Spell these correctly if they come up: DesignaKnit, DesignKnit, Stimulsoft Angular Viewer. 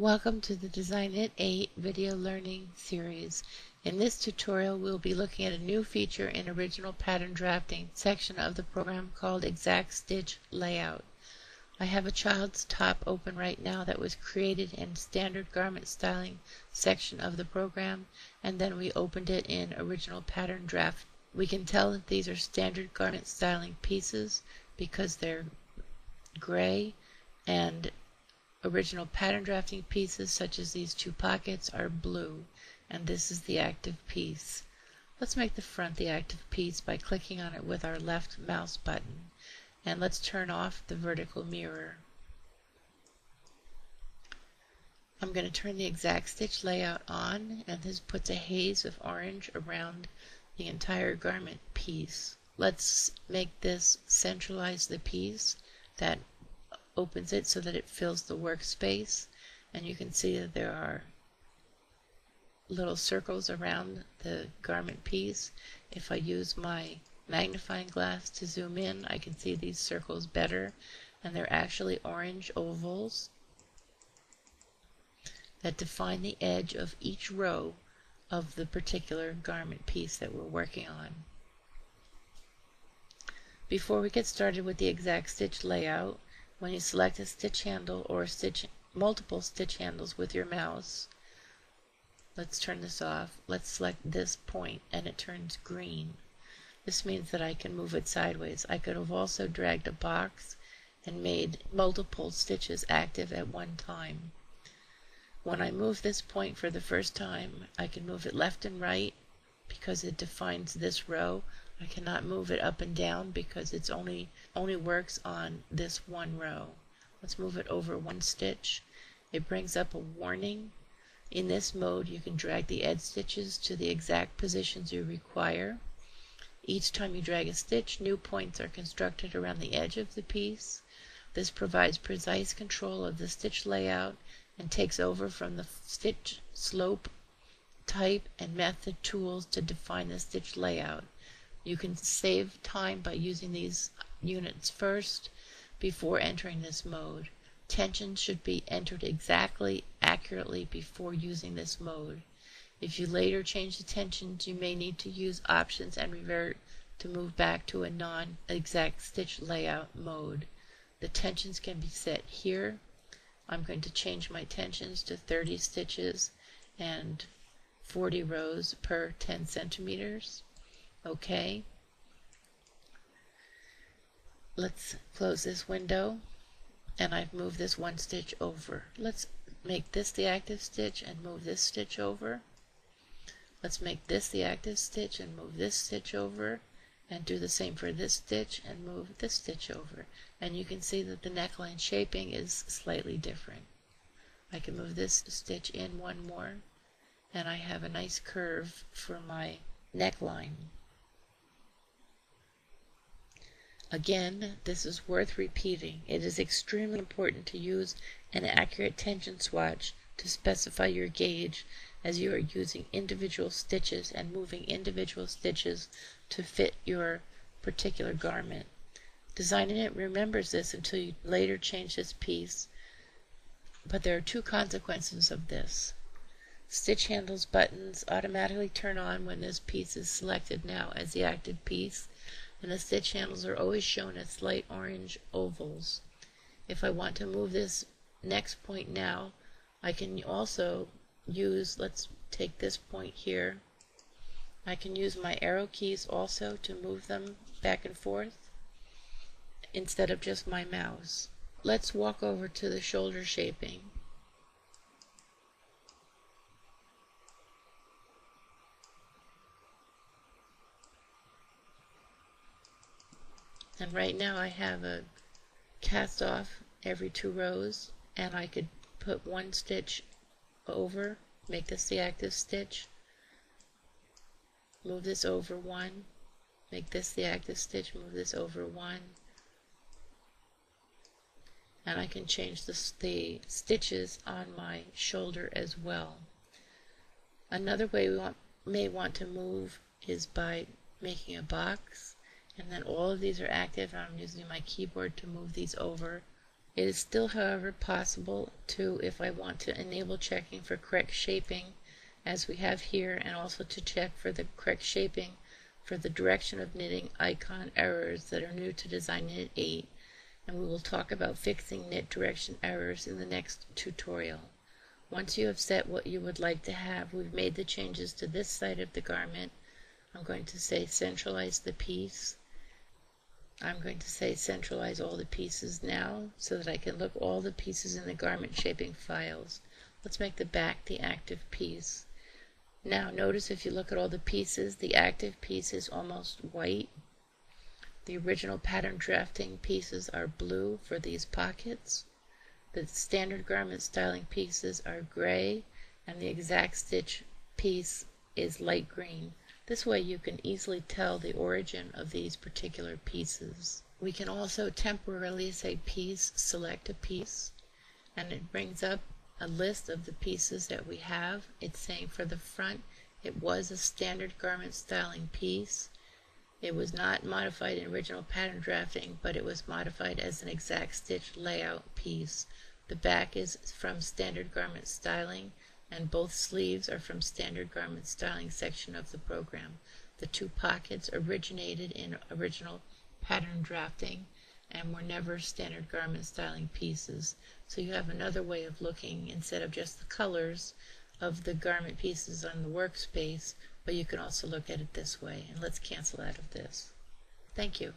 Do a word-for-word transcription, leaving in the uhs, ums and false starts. Welcome to the DesignaKnit eight video learning series. In this tutorial we'll be looking at a new feature in original pattern drafting section of the program called Exact Stitch Layout. I have a child's top open right now that was created in standard garment styling section of the program, and then we opened it in original pattern draft. We can tell that these are standard garment styling pieces because they're gray, and original pattern drafting pieces such as these two pockets are blue, and this is the active piece. Let's make the front the active piece by clicking on it with our left mouse button, and let's turn off the vertical mirror. I'm going to turn the exact stitch layout on, and this puts a haze of orange around the entire garment piece. Let's make this centralize the piece. That opens it so that it fills the workspace, and you can see that there are little circles around the garment piece. If I use my magnifying glass to zoom in, I can see these circles better, and they're actually orange ovals that define the edge of each row of the particular garment piece that we're working on. Before we get started with the exact stitch layout, when you select a stitch handle or stitch, multiple stitch handles with your mouse, let's turn this off, let's select this point and it turns green. This means that I can move it sideways. I could have also dragged a box and made multiple stitches active at one time. When I move this point for the first time, I can move it left and right because it defines this row. I cannot move it up and down because it's only only works on this one row. Let's move it over one stitch. It brings up a warning. In this mode, you can drag the edge stitches to the exact positions you require. Each time you drag a stitch, new points are constructed around the edge of the piece. This provides precise control of the stitch layout and takes over from the stitch slope, type, and method tools to define the stitch layout. You can save time by using these units first before entering this mode. Tension should be entered exactly, accurately before using this mode. If you later change the tensions, you may need to use options and revert to move back to a non-exact stitch layout mode. The tensions can be set here. I'm going to change my tensions to thirty stitches and forty rows per ten centimeters. Okay, let's close this window, and I've moved this one stitch over. Let's make this the active stitch and move this stitch over. Let's make this the active stitch and move this stitch over, and do the same for this stitch and move this stitch over. And you can see that the neckline shaping is slightly different. I can move this stitch in one more, and I have a nice curve for my neckline. Again, this is worth repeating. It is extremely important to use an accurate tension swatch to specify your gauge, as you are using individual stitches and moving individual stitches to fit your particular garment. DesignaKnit remembers this until you later change this piece, but there are two consequences of this. Stitch handles buttons automatically turn on when this piece is selected now as the active piece, and the stitch handles are always shown as light orange ovals. If I want to move this next point now, I can also use, let's take this point here, I can use my arrow keys also to move them back and forth instead of just my mouse. Let's walk over to the shoulder shaping. And right now I have a cast off every two rows, and I could put one stitch over, make this the active stitch, move this over one, make this the active stitch, move this over one, and I can change the, the stitches on my shoulder as well. Another way we want, may want to move is by making a box. And then all of these are active, and I'm using my keyboard to move these over It is still, however, possible to, if I want to, enable checking for correct shaping, as we have here, and also to check for the correct shaping for the direction of knitting icon errors that are new to DesignKnit eight, and we will talk about fixing knit direction errors in the next tutorial. Once you have set what you would like to have, we've made the changes to this side of the garment. I'm going to say centralize the piece. I'm going to say centralize all the pieces now so that I can look all the pieces in the garment shaping files. Let's make the back the active piece. Now notice if you look at all the pieces, the active piece is almost white. The original pattern drafting pieces are blue for these pockets. The standard garment styling pieces are gray, and the exact stitch piece is light green. This way you can easily tell the origin of these particular pieces. We can also temporarily say piece, select a piece, and it brings up a list of the pieces that we have. It's saying for the front, it was a standard garment styling piece. It was not modified in original pattern drafting, but it was modified as an exact stitch layout piece. The back is from standard garment styling, and both sleeves are from standard garment styling section of the program. The two pockets originated in original pattern drafting and were never standard garment styling pieces. So you have another way of looking instead of just the colors of the garment pieces on the workspace, but you can also look at it this way. And let's cancel out of this. Thank you.